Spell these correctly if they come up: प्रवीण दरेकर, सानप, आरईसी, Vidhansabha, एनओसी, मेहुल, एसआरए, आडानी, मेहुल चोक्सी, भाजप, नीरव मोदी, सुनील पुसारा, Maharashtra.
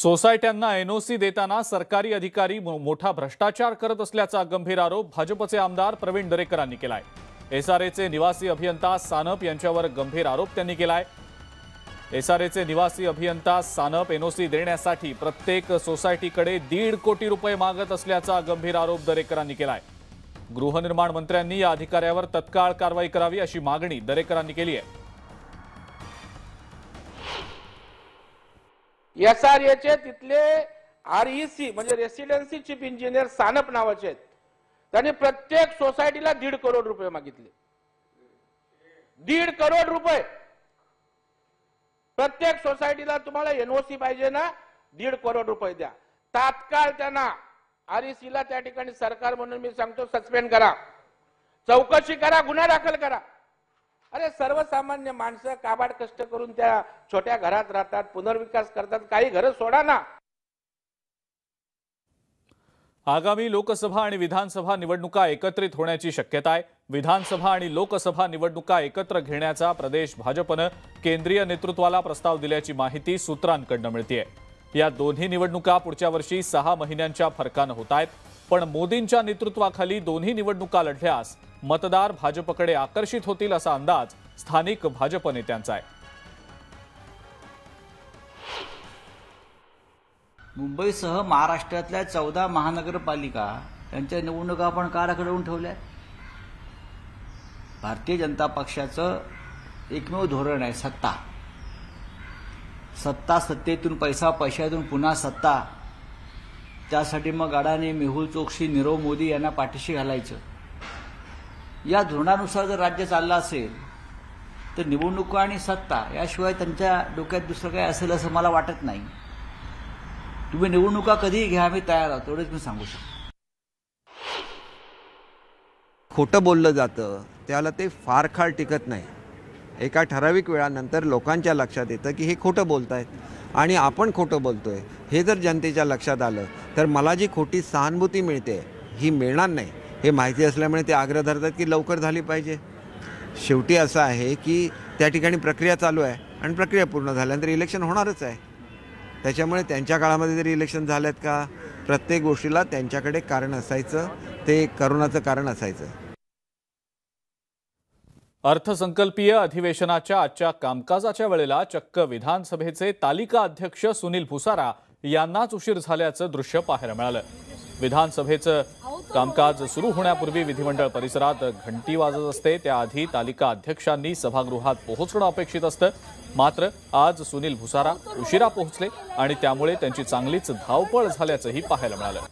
सोसायट्यांना एनओसी देताना सरकारी अधिकारी मोठा भ्रष्टाचार करत असल्याचा गंभीर आरोप भाजपचे आमदार प्रवीण दरेकरांनी केलाय। एसआरएचे निवासी अभियंता सानप यांच्यावर गंभीर आरोप त्यांनी केलाय। एसआरएचे निवासी अभियंता सानप एनओसी देण्यासाठी प्रत्येक सोसायटीकडे 1.5 कोटी रुपये मागत असल्याचा गंभीर आरोप दरेकरांनी केलाय। गृहनिर्माण मंत्र्यांनी या अधिकाऱ्यावर तत्काळ कारवाई करावी अशी मागणी दरेकरांनी केली आहे। एसआरएचे तिथले आरईसी म्हणजे रेसिडेन्सी चीफ इंजिनियर सानप नावाचे आहेत, त्यांनी प्रत्येक सोसायटीला 1.5 करोड रुपये मागितले। 1.5 करोड रुपये प्रत्येक सोसायटीला तुम्हाला एनओसी पाहिजे ना, 1.5 करोड रुपये द्या। तात्काळ त्यांना आरईसीला त्या ठिकाणी सरकार म्हणून मी सांगतो सस्पेंड करा, चौकशी करा, गुन्हा दाखल करा। अरे सर्वसामान्य माणसं काबाड कष्ट करून त्या छोट्या घरात राहतात, पुनर्विकास करतात, काही घर सोडा ना। आगामी लोकसभा आणि विधानसभा निवडणुका एकत्रित होण्याची शक्यता आहे। विधानसभा आणि लोकसभा निवडणुका एकत्र घेण्याचा प्रदेश भाजपने केंद्रीय नेतृत्वाला प्रस्ताव दिल्याची माहिती सूत्रांकडून मिळते आहे। या दोन्ही निवडणुका पुढच्या वर्षी 6 महिन्यांच्या फरकाने होत आहेत, पण मोदींच्या नेतृत्वाखाली दोन्ही निवडणुका लढल्यास मतदार भाजपकडे आकर्षित होतील असा अंदाज स्थानिक भाजप नेत्यांचा आहे। मुंबईसह महाराष्ट्रातल्या 14 महानगरपालिका त्यांच्या निवडणुका आपण का रखडवून ठेवल्या? भारतीय जनता पक्षाचं एकमेव धोरण आहे सत्ता, सत्ता, सत्तेतून पैसा, पैशातून पुन्हा सत्ता। त्यासाठी मग आडानी, मेहुल, चोक्सी, नीरव मोदी यांना पाठीशी घालायचं। या धोरणानुसार जर राज्य चाललं असेल तर निवडणुका आणि सत्ता याशिवाय त्यांच्या डोक्यात दुसरं काय असेल असं मला वाटत नाही। तुम्ही निवडणुका कधीही घ्या, आम्ही तयार आहोत, एवढंच मी सांगू शकतो। खोटं बोललं जातं त्याला ते फार काळ टिकत नाही। एका ठराविक वेळानंतर लोकांच्या लक्षात येतं की हे खोटं बोलतायत आणि आपण खोटं बोलतोय। हे जर जनतेच्या लक्षात आलं तर मला जी खोटी सहानुभूती मिळते ही मिळणार नाही हे माहिती असल्यामुळे ते आग्रह धरतात की लवकर झाली पाहिजे। शेवटी असं आहे की त्या ठिकाणी प्रक्रिया चालू आहे आणि प्रक्रिया पूर्ण झाल्यानंतर इलेक्शन होणारच आहे। त्याच्यामुळे त्यांच्या काळामध्ये जरी इलेक्शन झालेत का, प्रत्येक गोष्टीला त्यांच्याकडे कारण असायचं, ते करोनाचं कारण असायचं। अर्थसंकल्पीय अधिवेशनाच्या आजच्या कामकाजाच्या वेळेला चक्क विधानसभेचे तालिका अध्यक्ष सुनील पुसारा यांनाच उशीर झाल्याचं दृश्य पाहायला मिळालं। विधानसभेचं कामकाज सुरू होण्यापूर्वी विधिमंडळ परिसरात घंटी वाजत असते, त्याआधी तालिका अध्यक्षांनी सभागृहात पोहोचणं अपेक्षित असतं। मात्र आज सुनील पुसारा उशिरा पोहोचले आणि त्यामुळे त्यांची चांगलीच धावपळ झाल्याचंही पाहायला मिळालं।